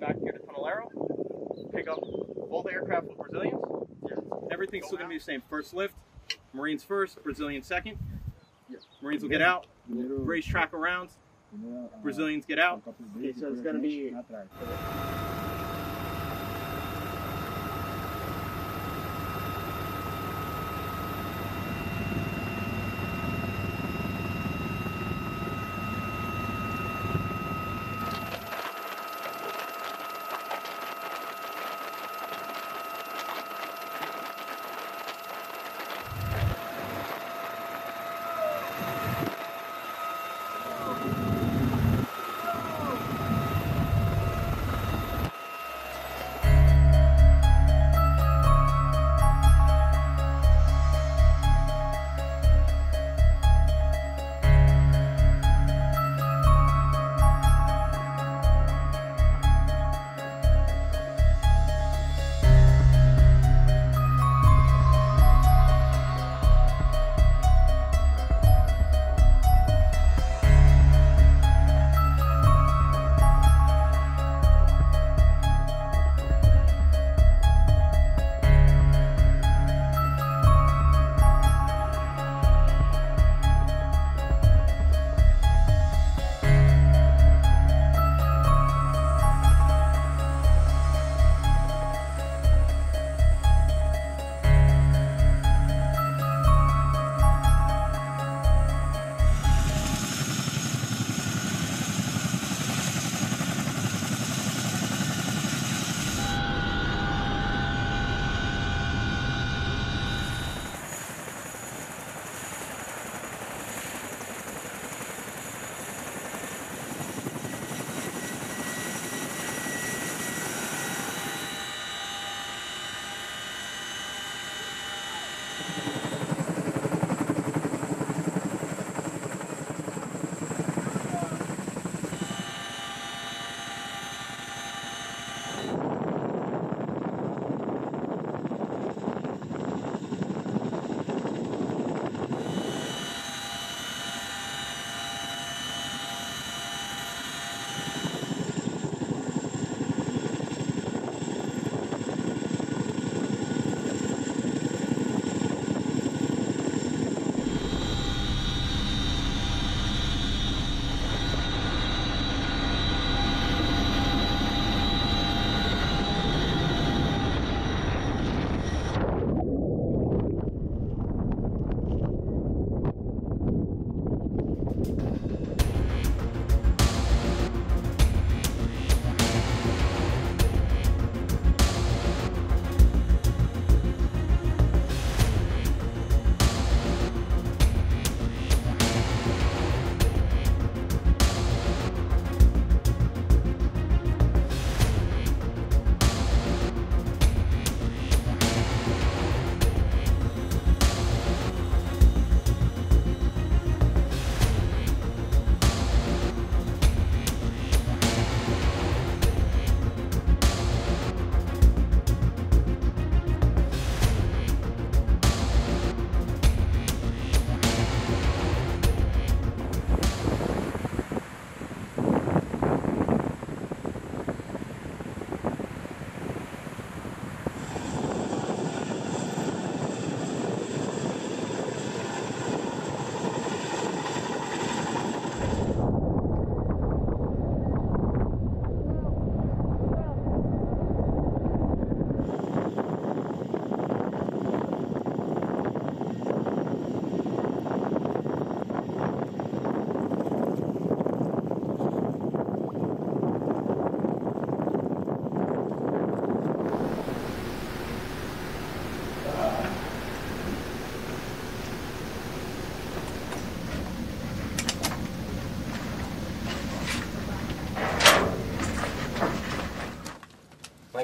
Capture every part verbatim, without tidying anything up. Back here to Tunnelero, pick up both aircraft with Brazilians. Yeah. Everything's still going to be the same. First lift, Marines first, Brazilians second. Yeah. Marines will get out, race track around, Brazilians get out. Okay, so it's going to be...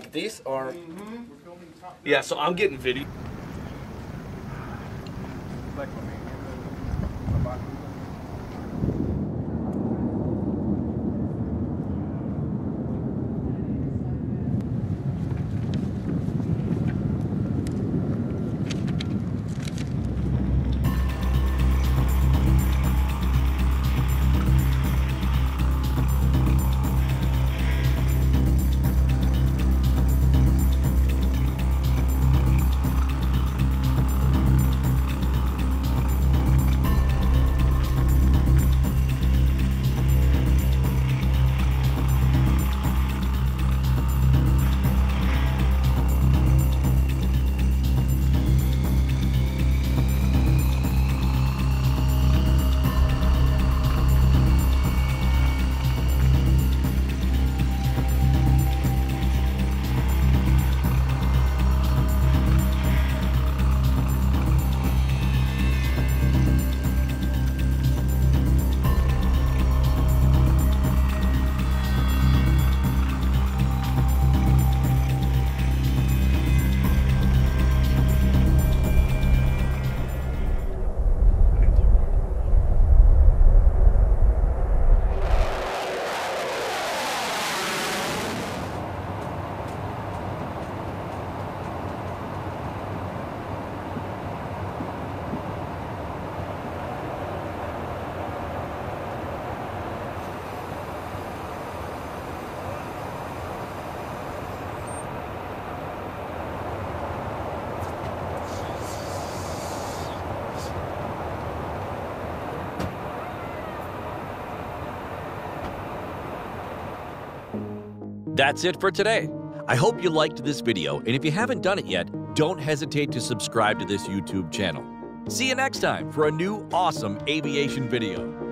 Like this, or? Mm-hmm. Yeah, so I'm getting video. That's it for today. I hope you liked this video, and if you haven't done it yet, don't hesitate to subscribe to this YouTube channel. See you next time for a new awesome aviation video.